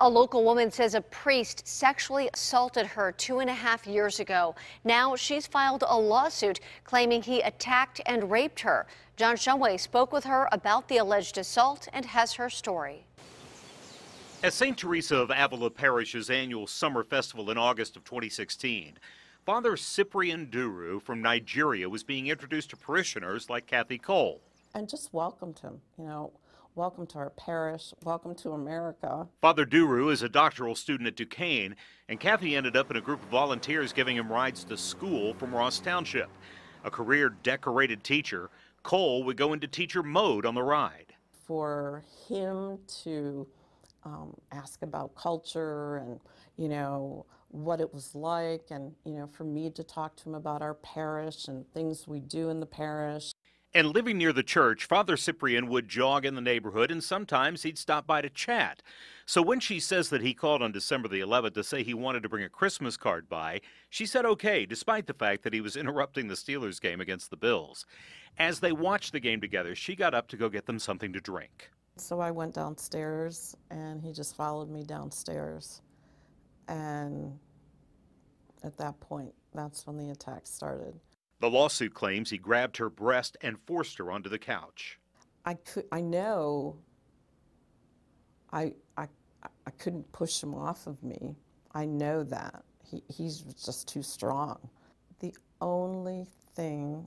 A local woman says a priest sexually assaulted her 2.5 years ago. Now she's filed a lawsuit claiming he attacked and raped her. John Shumway spoke with her about the alleged assault and has her story. At St. Teresa of Avila Parish's annual summer festival in August of 2016, Father Cyprian Duru from Nigeria was being introduced to parishioners like Kathy Coll. And just welcomed him, you know, welcome to our parish, welcome to America. Father Duru is a doctoral student at Duquesne, and Kathy ended up in a group of volunteers giving him rides to school from Ross Township. A career-decorated teacher, Coll would go into teacher mode on the ride. For him to ask about culture and, you know, what it was like, and, you know, for me to talk to him about our parish and things we do in the parish. And living near the church, Father Cyprian would jog in the neighborhood, and sometimes he'd stop by to chat. So when she says that he called on December the 11th to say he wanted to bring a Christmas card by, she said okay, despite the fact that he was interrupting the Steelers game against the Bills. As they watched the game together, she got up to go get them something to drink. So I went downstairs, and he just followed me downstairs. And at that point, that's when the attack started. The lawsuit claims he grabbed her breast and forced her onto the couch. I couldn't push him off of me. I know that. He's just too strong. The only thing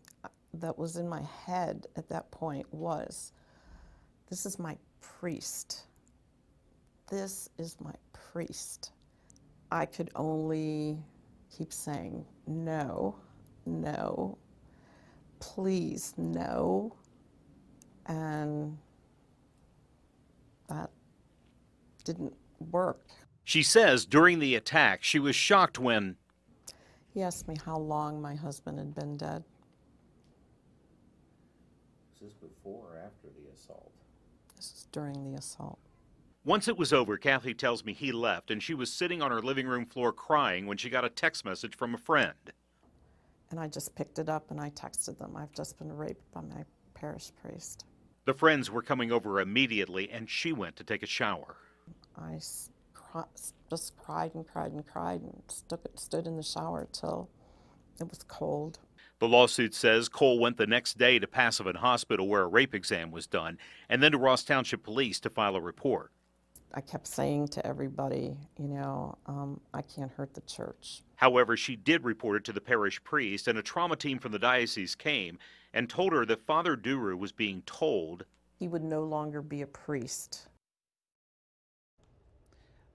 that was in my head at that point was, this is my priest. This is my priest. I could only keep saying, no, no, please, no. And that didn't work. She says during the attack, she was shocked when he asked me how long my husband had been dead. Was this before or after the assault? This is during the assault. Once it was over, Kathy tells me he left, and she was sitting on her living room floor crying when she got a text message from a friend. And I just picked it up and I texted them, I've just been raped by my parish priest. The friends were coming over immediately, and she went to take a shower. I just cried and cried and cried and stood in the shower till it was cold. The lawsuit says Coll went the next day to Passavant Hospital, where a rape exam was done, and then to Ross Township Police to file a report. I kept saying to everybody, you know, I can't hurt the church. However, she did report it to the parish priest, and a trauma team from the diocese came and told her that Father Duru was being told he would no longer be a priest.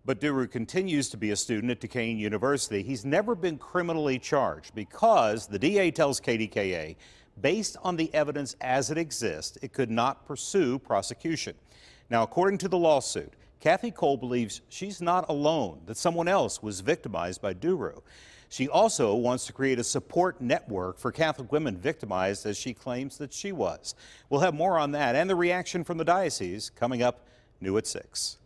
But Duru continues to be a student at Duquesne University. He's never been criminally charged because the DA tells KDKA, based on the evidence as it exists, it could not pursue prosecution. Now, according to the lawsuit, Kathy Coll believes she's not alone, that someone else was victimized by Duru. She also wants to create a support network for Catholic women victimized, as she claims that she was. We'll have more on that and the reaction from the diocese coming up new at 6.